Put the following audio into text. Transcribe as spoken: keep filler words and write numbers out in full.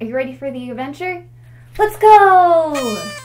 Are you ready for the adventure? Let's go!